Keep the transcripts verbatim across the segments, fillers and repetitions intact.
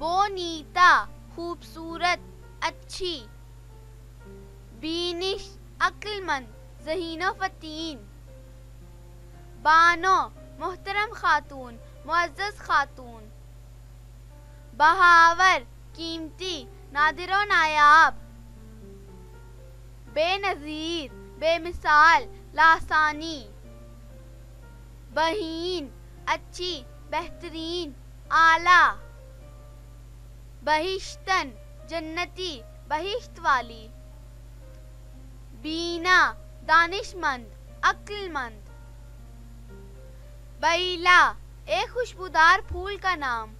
बोनीता खूबसूरत अच्छी। बीनिश अक्लमंद ज़हीनो फ़तीन। बानो मोहतरम खातून मुअज़्ज़ज़ खातून। बहावर कीमती नादिरो नायाब। बेनज़ीर बेमिसाल लासानी। बहीन अच्छी बेहतरीन आला। बहिश्तन जन्नती बहिश्त वाली। बीना दानिशमंद अक्लमंद। बैला एक खुशबूदार फूल का नाम।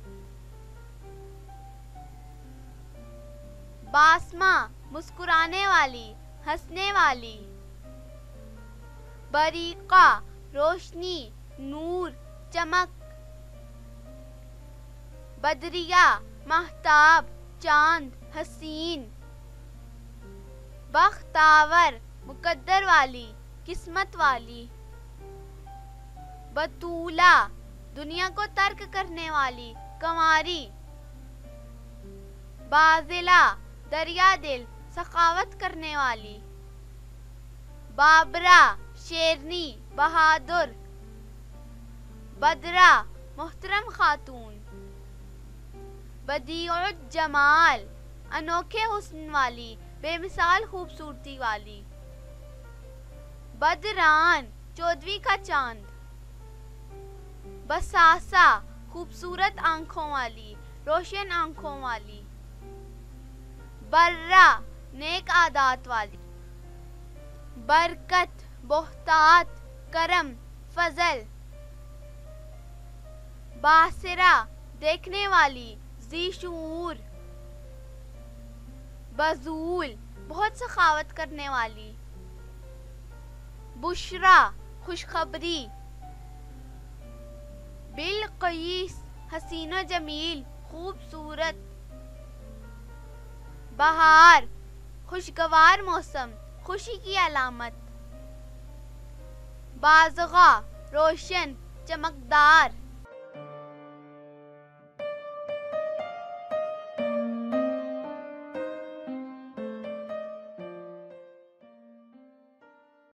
बास्मा मुस्कुराने वाली हंसने वाली। बरीका रोशनी नूर चमक। बदरिया महताब चांद हसीन। बख्तावर मुकद्दर वाली किस्मत वाली। बतूला दुनिया को तर्क करने वाली कंवारी। बाज़िला दरिया दिल सखावत करने वाली। बाबरा शेरनी बहादुर। बदरा मोहतरम खातून। बदीउल जमाल अनोखे हुस्न वाली बेमिसाल खूबसूरती वाली। बदरान चौदवी का चांद। बसासा खूबसूरत आंखों वाली रोशन आंखों वाली। बर्रा नेक आदात वाली। बरकत बहुतात करम फजल। बासिरा देखने वाली जी शूर। बजूल बहुत सखावत करने वाली। बुशरा खुशखबरी। बिलक़ीस हसीनो जमील खूबसूरत। बहार खुशगवार मौसम खुशी की अलामत। बाज़गा रोशन चमकदार।